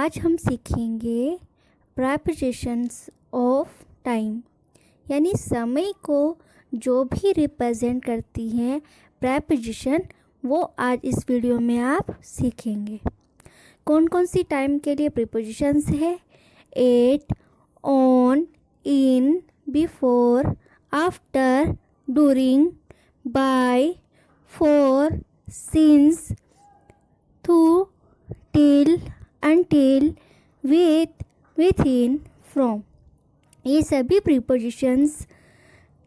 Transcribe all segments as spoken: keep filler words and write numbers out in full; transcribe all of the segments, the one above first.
आज हम सीखेंगे प्रीपोजिशंस ऑफ टाइम, यानी समय को जो भी रिप्रेजेंट करती हैं प्रीपोजिशन, वो आज इस वीडियो में आप सीखेंगे। कौन कौन सी टाइम के लिए प्रीपोजिशंस है? At, on, in, before, after, during, by, for, since, through, till, until, with, within, from. ये सभी प्रीपोजिशंस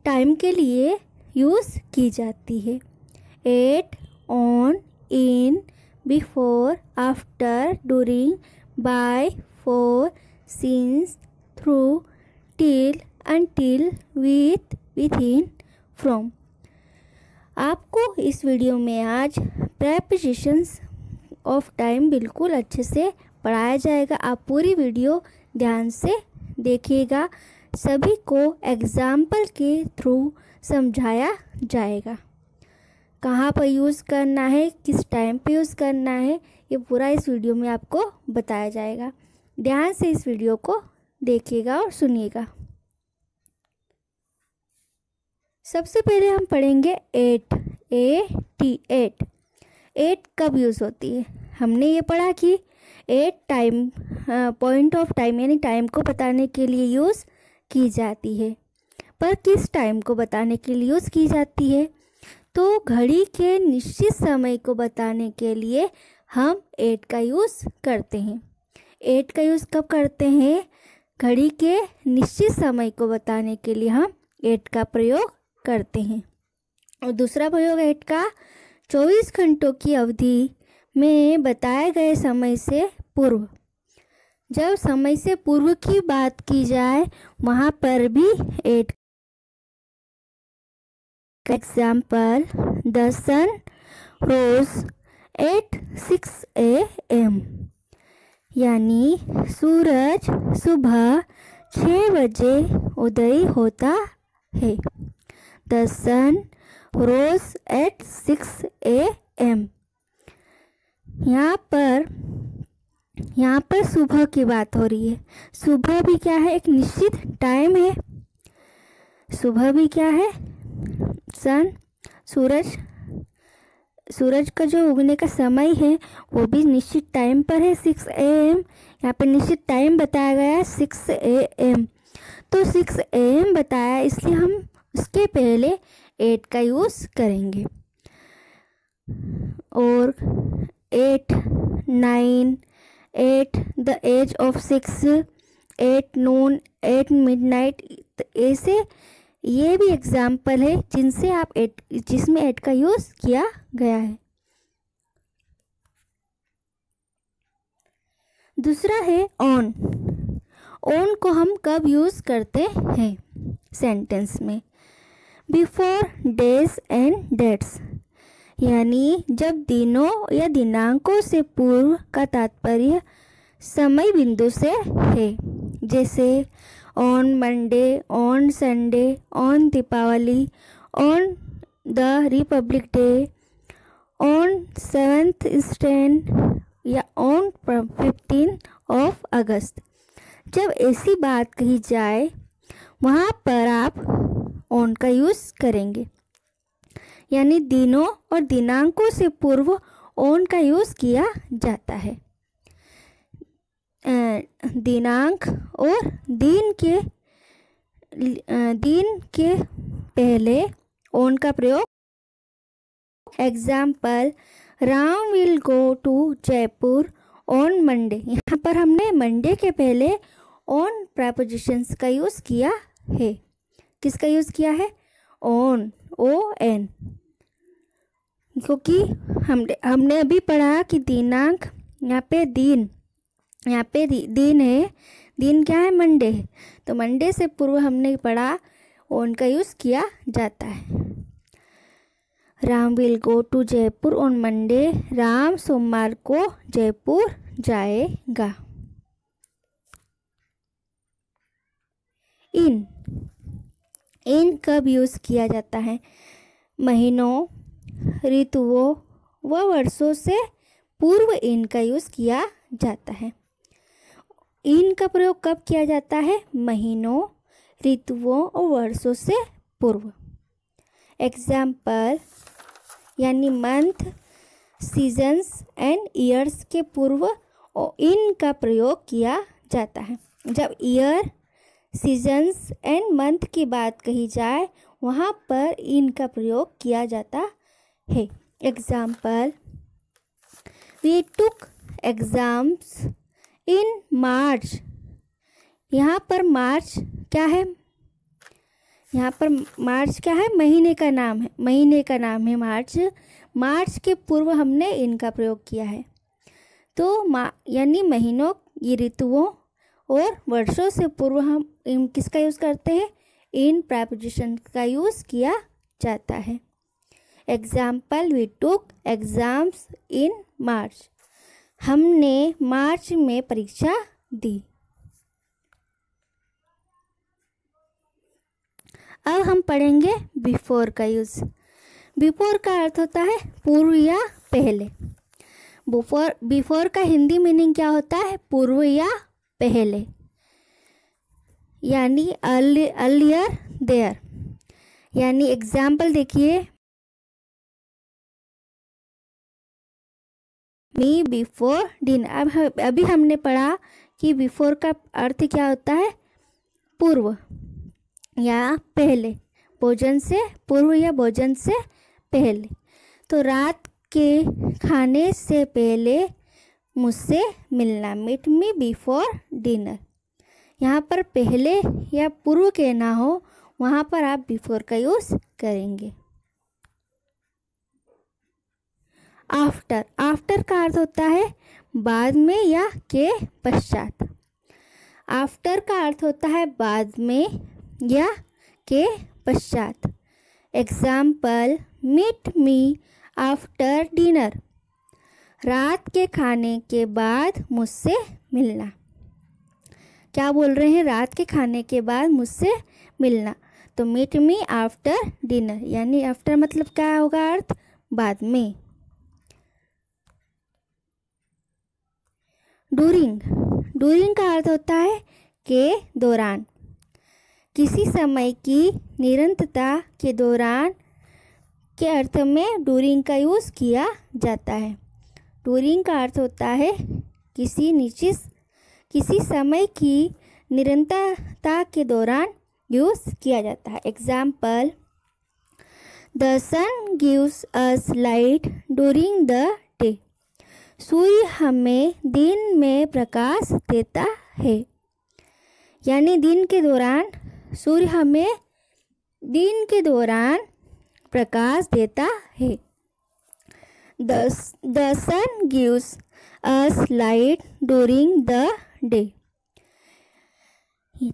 टाइम के लिए यूज़ की जाती है। At, on, in, before, after, during, by, for, since, through, till, until, with, within, from. आपको इस video में आज प्रीपोजिशंस ऑफ टाइम बिल्कुल अच्छे से पढ़ाया जाएगा। आप पूरी वीडियो ध्यान से देखिएगा, सभी को एग्जाम्पल के थ्रू समझाया जाएगा। कहाँ पर यूज़ करना है, किस टाइम पे यूज़ करना है, ये पूरा इस वीडियो में आपको बताया जाएगा। ध्यान से इस वीडियो को देखिएगा और सुनिएगा। सबसे पहले हम पढ़ेंगे at, A T, at. At कब यूज़ होती है? हमने ये पढ़ा कि at time, point of time यानी टाइम को बताने के लिए यूज़ की जाती है, पर किस टाइम को बताने के लिए यूज़ की जाती है? तो घड़ी के निश्चित समय को बताने के लिए हम एट का यूज़ करते हैं। एट का यूज़ कब करते हैं? घड़ी के निश्चित समय को बताने के लिए हम एट का प्रयोग करते हैं। और दूसरा प्रयोग एट का, चौबीस घंटों की अवधि में बताए गए समय से पूर्व। जब समय से पूर्व की बात की जाए, वहाँ पर भी एट का example the sun rose at six A M, यानी सूरज सुबह छः बजे उदय होता है। The sun rose at six A M, यहाँ पर यहाँ पर सुबह की बात हो रही है। सुबह भी क्या है? एक निश्चित टाइम है। सुबह भी क्या है? सन, सूरज सूरज का जो उगने का समय है वो भी निश्चित टाइम पर है, सिक्स ए एम। यहाँ पर निश्चित टाइम बताया गया है सिक्स ए एम, तो सिक्स ए एम बताया, इसलिए हम उसके पहले एट का यूज़ करेंगे। और at, nine, at the age of six, at noon, at midnight, ऐसे ये भी एग्जाम्पल है जिनसे आप एट, जिसमें एट का यूज़ किया गया है। दूसरा है ऑन। ऑन को हम कब यूज़ करते हैं सेंटेंस में? बिफोर डेज एंड डेट्स, यानी जब दिनों या दिनांकों से पूर्व का तात्पर्य समय बिंदु से है, जैसे on Monday, on Sunday, on Deepavali, on the Republic Day, on seventh instant या ऑन फिफ्टीन ऑफ अगस्त। जब ऐसी बात कही जाए वहाँ पर आप ऑन का यूज़ करेंगे, यानी दिनों और दिनांकों से पूर्व ऑन का यूज़ किया जाता है। दिनांक और दिन के दिन के पहले ऑन का प्रयोग, example Ram will go to Jaipur on Monday. यहाँ पर हमने मंडे के पहले ऑन प्रीपोजिशंस का यूज़ किया है। किसका यूज़ किया है? ऑन, ओ एन, क्योंकि हमने हमने अभी पढ़ा कि दिनांक, यहाँ पे दिन, यहाँ पे दिन है, दिन क्या है? मंडे है, तो मंडे से पूर्व हमने पढ़ा ऑन का यूज़ किया जाता है। Ram will go to Jaipur on Monday, Ram सोमवार को जयपुर जाएगा। इन इन कब यूज़ किया जाता है? महीनों, ऋतुओं व वर्षों से पूर्व इनका यूज़ किया जाता है। इनका प्रयोग कब किया जाता है? महीनों, ऋतुओं और वर्षों से पूर्व। एग्जाम्पल यानी मंथ, सीजन्स एंड ईयर्स के पूर्व इनका प्रयोग किया जाता है। जब ईयर, सीजन्स एंड मंथ की बात कही जाए वहाँ पर इनका प्रयोग किया जाता है। Example, we took exams in March. यहाँ पर मार्च क्या है? यहाँ पर मार्च क्या है? महीने का नाम है, महीने का नाम है मार्च। मार्च के पूर्व हमने इनका प्रयोग किया है। तो मा यानी महीनों, ये ऋतुओं और वर्षों से पूर्व हम इन किसका यूज़ करते हैं? इन प्रीपोजिशन का यूज़ किया जाता है। Example, we took exams in March. हमने मार्च में परीक्षा दी। अब हम पढ़ेंगे बिफोर का यूज़। बिफोर का अर्थ होता है पूर्व या पहले। बिफोर बिफोर का हिंदी मीनिंग क्या होता है? पूर्व या पहले, यानी अर्लियर देयर। यानी एग्जाम्पल देखिए, मी बिफोर डिनर। अब अभी हमने पढ़ा कि बिफोर का अर्थ क्या होता है? पूर्व या पहले, भोजन से पूर्व या भोजन से पहले। तो रात के खाने से पहले मुझसे मिलना, मीट मी बिफोर डिनर। यहाँ पर पहले या पूर्व के ना हो वहाँ पर आप बिफोर का यूज़ करेंगे। आफ्टर, आफ्टर का अर्थ होता है बाद में या के पश्चात। आफ्टर का अर्थ होता है बाद में या के पश्चात। Example, meet me after dinner. रात के खाने के बाद मुझसे मिलना। क्या बोल रहे हैं? रात के खाने के बाद मुझसे मिलना। तो मीट मी आफ्टर डिनर, यानी आफ्टर मतलब क्या होगा अर्थ? बाद में। डूरिंग, डूरिंग का अर्थ होता है के दौरान। किसी समय की निरंतरता के दौरान के अर्थ में डूरिंग का यूज़ किया जाता है। डूरिंग का अर्थ होता है किसी निश्चित, किसी समय की निरंतरता के दौरान यूज़ किया जाता है। Example, the sun gives us light during the day. सूर्य हमें दिन में प्रकाश देता है। यानी दिन के दौरान सूर्य हमें दिन के दौरान प्रकाश देता है। The sun gives us light during the day.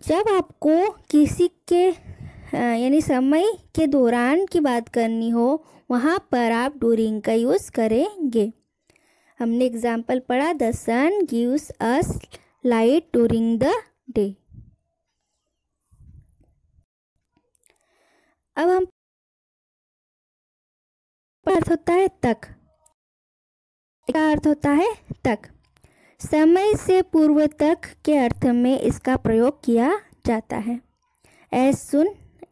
जब आपको किसी के यानी समय के दौरान की बात करनी हो वहाँ पर आप ड्यूरिंग का यूज़ करेंगे। हमने एग्जाम्पल पढ़ा, the sun gives us light during the day. अब हम अर्थ होता है तक। इसका अर्थ होता है तक। समय से पूर्व तक के अर्थ में इसका प्रयोग किया जाता है। As soon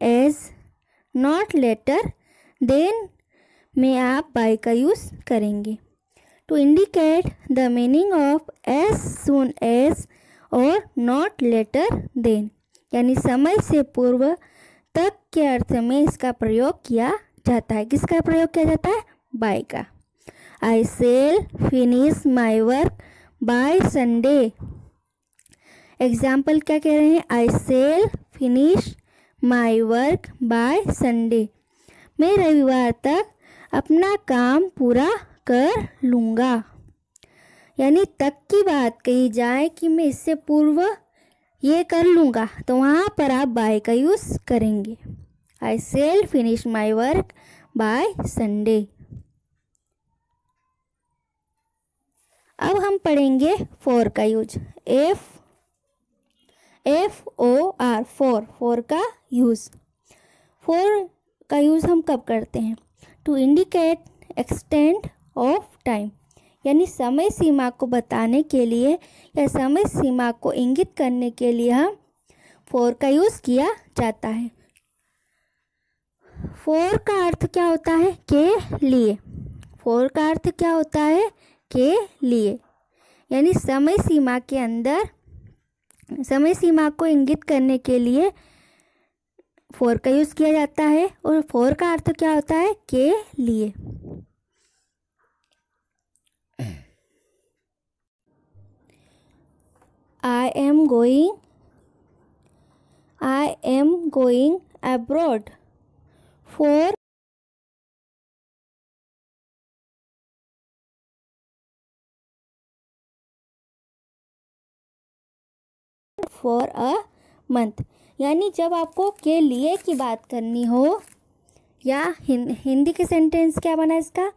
as, not later than में आप बाय का यूज़ करेंगे। To indicate the meaning of as soon as और नॉट लेटर देन, यानी समय से पूर्व तक के अर्थ में इसका प्रयोग किया जाता है। किसका प्रयोग किया जाता है? बाय का। I shall finish my work by Sunday. Example क्या कह रहे हैं? I shall finish my work by Sunday. मैं रविवार तक अपना काम पूरा कर लूँगा। यानी तक की बात कही जाए कि मैं इससे पूर्व ये कर लूँगा तो वहाँ पर आप बाय का यूज़ करेंगे। I shall finish my work by Sunday. अब हम पढ़ेंगे फोर का use. F F O R, for, for का यूज़। फोर का यूज़ हम कब करते हैं? To indicate extend of time, यानी समय सीमा को बताने के लिए या समय सीमा को इंगित करने के लिए हम फोर का यूज़ किया जाता है। फोर का अर्थ क्या होता है? के लिए। फोर का अर्थ क्या होता है? के लिए। यानी समय सीमा के अंदर समय सीमा को इंगित करने के लिए फोर का यूज़ किया जाता है। और फोर का अर्थ क्या होता है? के लिए। I am going, I am going abroad for for a month. यानी जब आपको के लिए की बात करनी हो या हिं, हिंदी के सेंटेंस क्या बना इसका?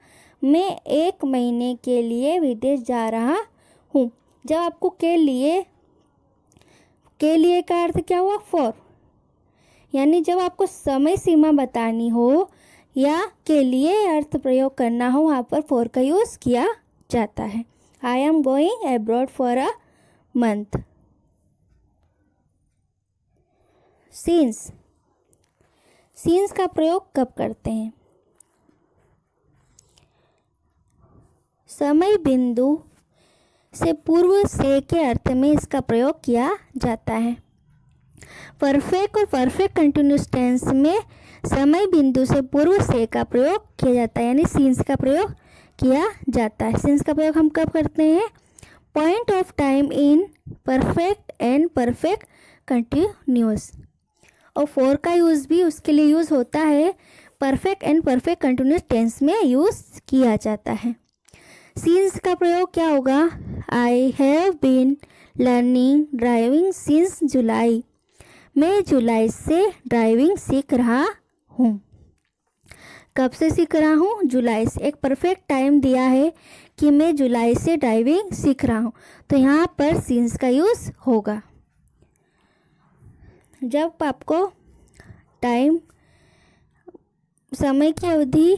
मैं एक महीने के लिए विदेश जा रहा हूँ। जब आपको के लिए, के लिए का अर्थ क्या हुआ? फॉर। यानी जब आपको समय सीमा बतानी हो या के लिए अर्थ प्रयोग करना हो वहाँ पर फॉर का यूज़ किया जाता है। I am going abroad for a month. Since, since का प्रयोग कब करते हैं? समय बिंदु से पूर्व से के अर्थ में इसका प्रयोग किया जाता है। परफेक्ट और परफेक्ट कंटिन्यूस टेंस में समय बिंदु से पूर्व से का प्रयोग किया जाता है, यानी सीन्स का प्रयोग किया जाता है। सीन्स का प्रयोग हम कब करते हैं? Point of time in perfect and perfect continuous. और फोर का यूज़ भी उसके लिए यूज़ होता है, perfect and perfect continuous tense में यूज़ किया जाता है। सीन्स का प्रयोग क्या होगा? I have been learning driving since July. मैं जुलाई से ड्राइविंग सीख रहा हूँ। कब से सीख रहा हूँ? जुलाई से। एक परफेक्ट टाइम दिया है कि मैं जुलाई से ड्राइविंग सीख रहा हूँ, तो यहाँ पर सीन्स का यूज़ होगा। जब आपको टाइम, समय की अवधि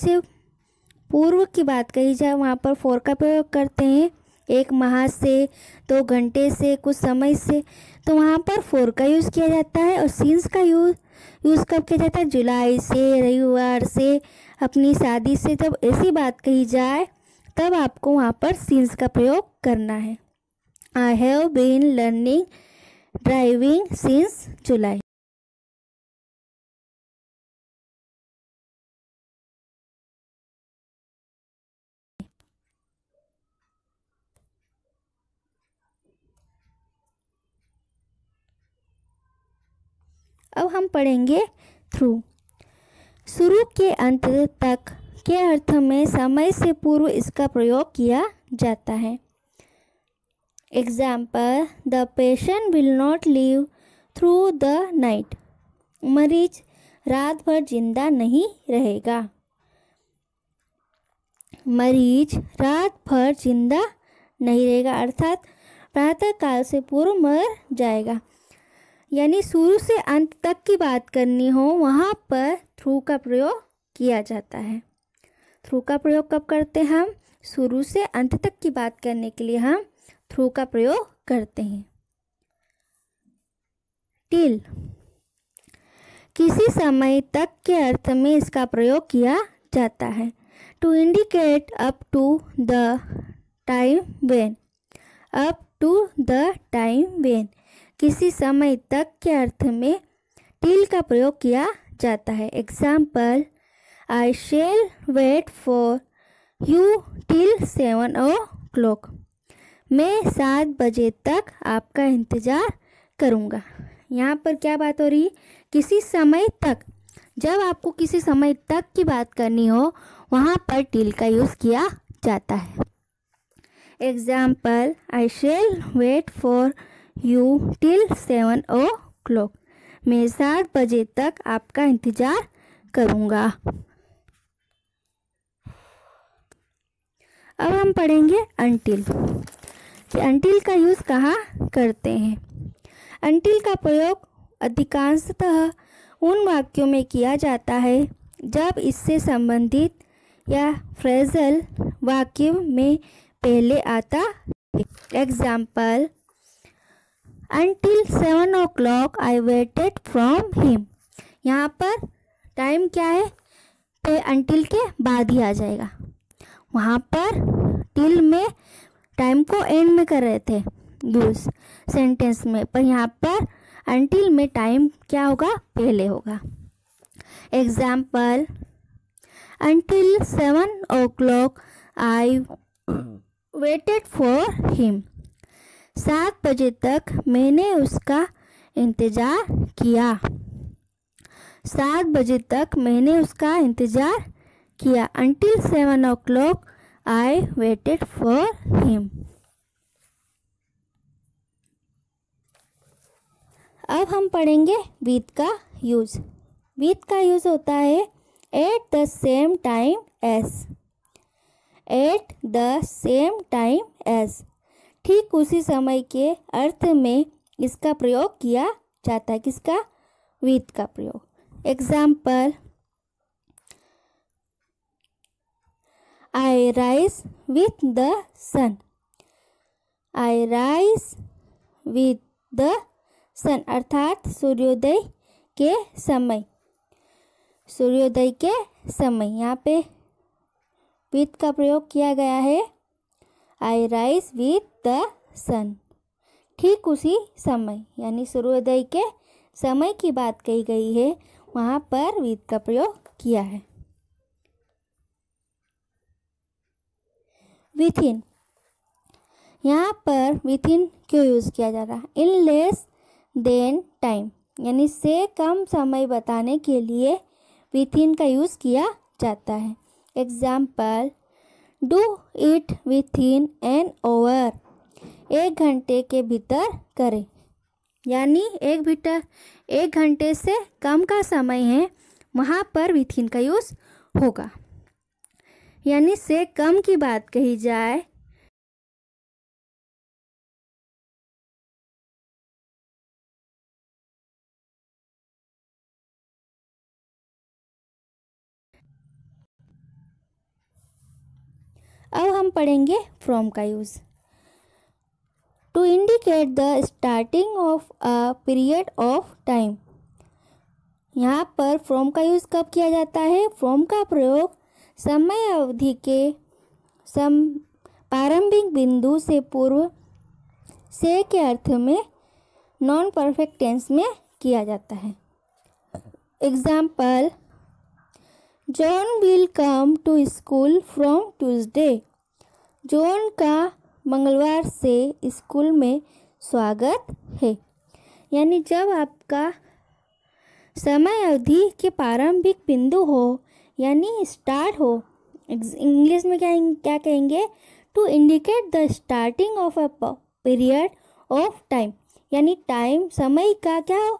से पूर्व की बात कही जाए वहाँ पर फोर का प्रयोग करते हैं। एक माह से, दो घंटे से, कुछ समय से, तो वहाँ पर फोर का यूज़ किया जाता है। और सीन्स का यूज़ यूज़ कब किया जाता है? जुलाई से, रविवार से, अपनी शादी से। जब ऐसी बात कही जाए तब आपको वहाँ पर सीन्स का प्रयोग करना है। I have been learning driving since July. अब हम पढ़ेंगे थ्रू। शुरू के अंत तक के अर्थ में समय से पूर्व इसका प्रयोग किया जाता है। Example, the patient will not live through the night. मरीज रात भर जिंदा नहीं रहेगा। मरीज रात भर जिंदा नहीं रहेगा, अर्थात प्रातःकाल से पूर्व मर जाएगा। यानी शुरू से अंत तक की बात करनी हो वहाँ पर थ्रू का प्रयोग किया जाता है। थ्रू का प्रयोग कब करते हैं हम? शुरू से अंत तक की बात करने के लिए हम थ्रू का प्रयोग करते हैं। टिल, किसी समय तक के अर्थ में इसका प्रयोग किया जाता है। To indicate up to the time when. Up to the time when किसी समय तक के अर्थ में टिल का प्रयोग किया जाता है। Example, I shall wait for you till seven o'clock. मैं सात बजे तक आपका इंतज़ार करूँगा। यहाँ पर क्या बात हो रही है? किसी समय तक। जब आपको किसी समय तक की बात करनी हो वहाँ पर टिल का यूज़ किया जाता है। Example, I shall wait for you till seven o'clock. मैं सात बजे तक आपका इंतज़ार करूँगा। अब हम पढ़ेंगे अनटिल कि अनटिल का यूज़ कहाँ करते हैं। अनटिल का प्रयोग अधिकांशतः उन वाक्यों में किया जाता है जब इससे संबंधित या फ्रेजल वाक्य में पहले आता है। Example, until seven o'clock I waited from him. यहाँ पर टाइम क्या है, पे अंटिल के बाद ही आ जाएगा। वहाँ पर टिल में टाइम को एंड में कर रहे थे यूज सेंटेंस में, पर यहाँ पर अंटिल में टाइम क्या होगा, पहले होगा। Example, until seven o'clock I waited for him. सात बजे तक मैंने उसका इंतज़ार किया। सात बजे तक मैंने उसका इंतज़ार किया। Until seven o'clock I waited for him. अब हम पढ़ेंगे विद का यूज़। विद का यूज़ होता है at the same time as. At the same time as, ठीक उसी समय के अर्थ में इसका प्रयोग किया जाता है। किसका? विद का प्रयोग। Example, I rise with the sun. I rise with the sun अर्थात सूर्योदय के समय। सूर्योदय के समय यहाँ पे विथ का प्रयोग किया गया है। I rise with the sun, ठीक उसी समय यानी सूर्योदय के समय की बात कही गई है, वहाँ पर विद का प्रयोग किया है। विथिन, यहाँ पर विथिन क्यों यूज़ किया जा रहा है? इन लेस देन टाइम यानी से कम समय बताने के लिए विथिन का यूज़ किया जाता है। Example, do it within an hour. एक घंटे के भीतर करें, यानी एक भीतर एक घंटे से कम का समय है, वहाँ पर विथिन का यूज़ होगा। यानी से कम की बात कही जाए अब हम पढ़ेंगे फ्रॉम का use. To indicate the starting of a period of time. यहाँ पर फ्रॉम का यूज़ कब किया जाता है? फ्रॉम का प्रयोग समय अवधि के सम प्रारंभिक बिंदु से पूर्व से के अर्थ में नॉन परफेक्ट टेंस में किया जाता है। Example, John will come to school from Tuesday. John का मंगलवार से स्कूल में स्वागत है। यानी जब आपका समय अवधि के प्रारंभिक बिंदु हो यानी स्टार्ट हो, इंग्लिश में क्या क्या कहेंगे? To indicate the starting of a period of time, यानी टाइम समय का क्या हो,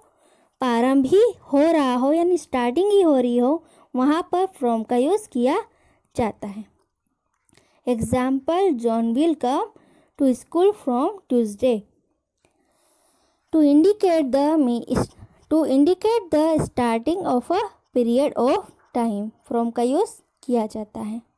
प्रारंभ ही हो रहा हो यानी स्टार्टिंग ही हो रही हो, वहाँ पर फ्रॉम का यूज़ किया जाता है। Example, John will come to school from Tuesday. To indicate the to indicate the starting of a period of time from का यूज़ किया जाता है।